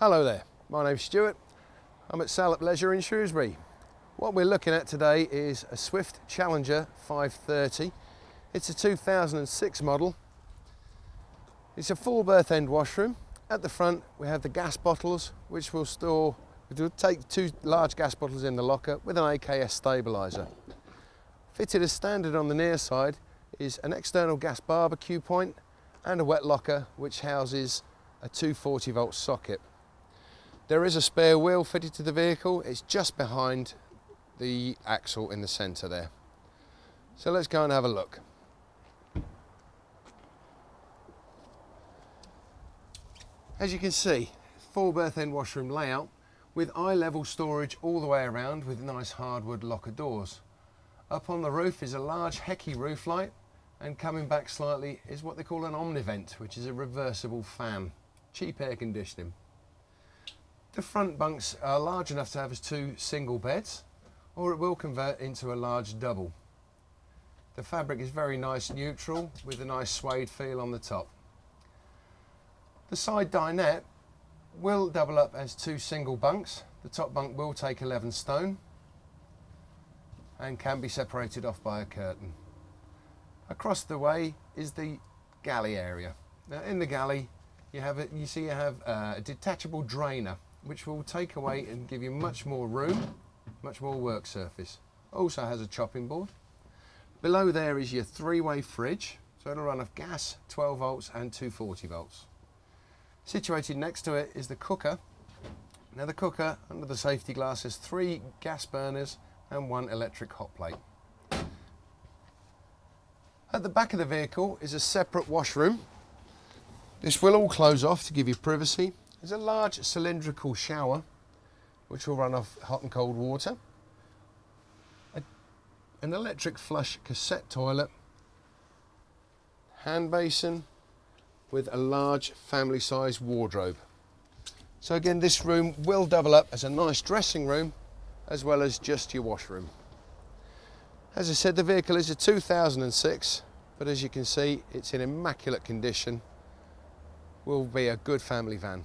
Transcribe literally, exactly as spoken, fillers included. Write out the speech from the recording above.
Hello there, my name's Stuart. I'm at Salop Leisure in Shrewsbury. What we're looking at today is a Swift Challenger five thirty. It's a two thousand six model. It's a full berth end washroom. At the front we have the gas bottles, which will store, we'll take two large gas bottles in the locker with an A K S stabiliser. Fitted as standard on the near side is an external gas barbecue point and a wet locker which houses a two forty volt socket. There is a spare wheel fitted to the vehicle. It's just behind the axle in the centre there. So let's go and have a look. As you can see, full berth end washroom layout with eye level storage all the way around with nice hardwood locker doors. Up on the roof is a large Hecky roof light, and coming back slightly is what they call an omnivent, which is a reversible fan. Cheap air conditioning. The front bunks are large enough to have as two single beds, or it will convert into a large double. The fabric is very nice neutral with a nice suede feel on the top. The side dinette will double up as two single bunks. The top bunk will take eleven stone and can be separated off by a curtain. Across the way is the galley area. Now in the galley you have a, you see you have a detachable drainer, which will take away and give you much more room, much more work surface. Also has a chopping board. Below there is your three-way fridge, so it'll run off gas, twelve volts and two forty volts. Situated next to it is the cooker. Now the cooker, under the safety glass, has three gas burners and one electric hot plate. At the back of the vehicle is a separate washroom. This will all close off to give you privacy. There's a large cylindrical shower which will run off hot and cold water, a, an electric flush cassette toilet, hand basin with a large family size wardrobe. So again, this room will double up as a nice dressing room as well as just your washroom. As I said, the vehicle is a two thousand six, but as you can see, it's in immaculate condition. Will be a good family van.